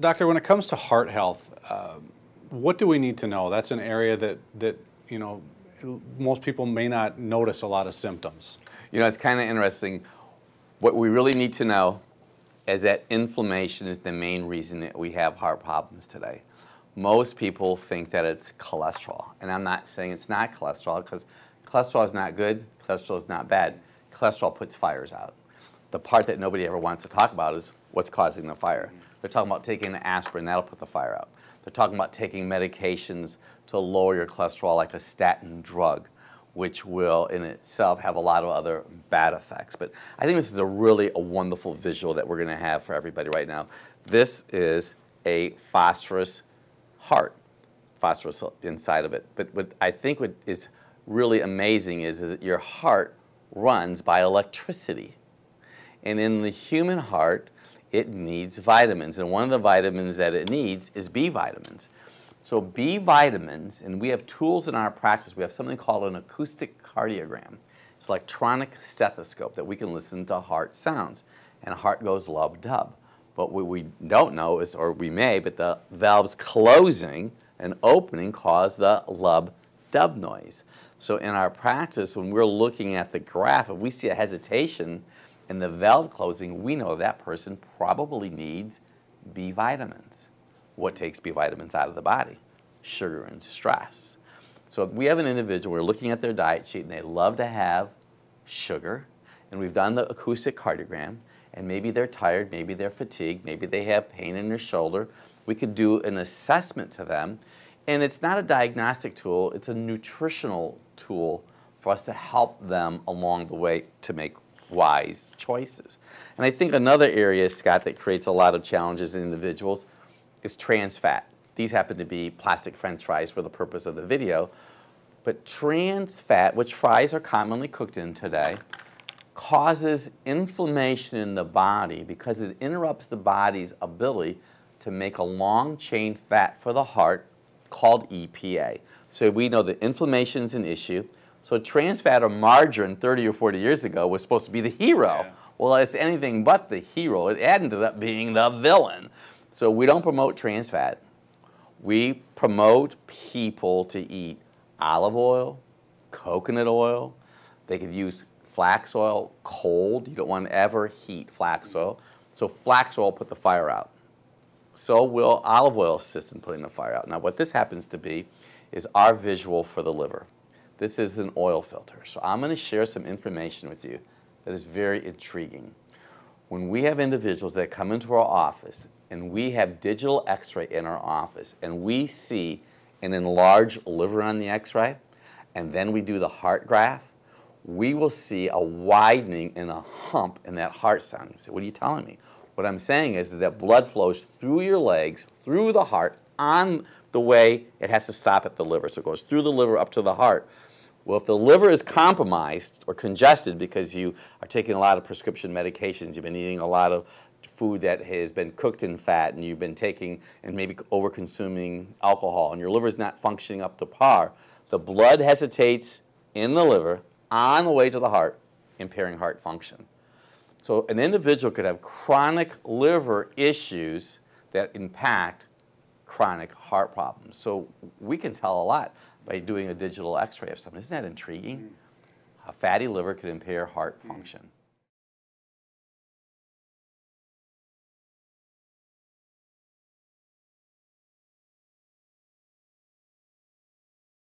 Doctor, when it comes to heart health, what do we need to know? That's an area that you know, most people may not notice a lot of symptoms. You know, it's kind of interesting. What we really need to know is that inflammation is the main reason that we have heart problems today. Most people think that it's cholesterol, and I'm not saying it's not cholesterol, because cholesterol is not good, cholesterol is not bad. Cholesterol puts fires out. The part that nobody ever wants to talk about is what's causing the fire. They're talking about taking aspirin, that'll put the fire out. They're talking about taking medications to lower your cholesterol, like a statin drug, which will in itself have a lot of other bad effects. But I think this is a wonderful visual that we're going to have for everybody right now. This is a phosphorus heart, phosphorus inside of it. But what I think is really amazing is that your heart runs by electricity. And in the human heart, it needs vitamins. And one of the vitamins that it needs is B vitamins. So B vitamins, and we have tools in our practice, we have something called an acoustic cardiogram. It's an electronic stethoscope that we can listen to heart sounds. And heart goes lub-dub. But what we don't know is, or we may, but the valves closing and opening cause the lub-dub noise. So in our practice, when we're looking at the graph, if we see a hesitation in the valve closing, we know that person probably needs B vitamins. What takes B vitamins out of the body? Sugar and stress. So if we have an individual, we're looking at their diet sheet and they love to have sugar, and we've done the acoustic cardiogram, and maybe they're tired, maybe they're fatigued, maybe they have pain in their shoulder. We could do an assessment to them, and it's not a diagnostic tool, it's a nutritional tool for us to help them along the way to make wise choices. And I think another area, Scott, that creates a lot of challenges in individuals is trans fat. These happen to be plastic French fries for the purpose of the video. But trans fat, which fries are commonly cooked in today, causes inflammation in the body because it interrupts the body's ability to make a long-chain fat for the heart called EPA. So we know that inflammation's an issue. So trans fat or margarine 30 or 40 years ago was supposed to be the hero. Yeah. Well, it's anything but the hero. It ended up being the villain. So we don't promote trans fat. We promote people to eat olive oil, coconut oil. They could use flax oil cold. You don't want to ever heat flax oil. So flax oil put the fire out. So will olive oil assist in putting the fire out. Now what this happens to be is our visual for the liver. This is an oil filter. So I'm going to share some information with you that is very intriguing. When we have individuals that come into our office and we have digital x-ray in our office and we see an enlarged liver on the x-ray, and then we do the heart graph, we will see a widening and a hump in that heart sound. You say, what are you telling me? What I'm saying is that blood flows through your legs, through the heart, on the way it has to stop at the liver. So it goes through the liver up to the heart. Well, if the liver is compromised or congested because you are taking a lot of prescription medications, you've been eating a lot of food that has been cooked in fat, and you've been taking and maybe over-consuming alcohol, and your liver's not functioning up to par, the blood hesitates in the liver on the way to the heart, impairing heart function. So an individual could have chronic liver issues that impact chronic heart problems. So we can tell a lot by doing a digital x-ray of something. Isn't that intriguing? A fatty liver could impair heart function.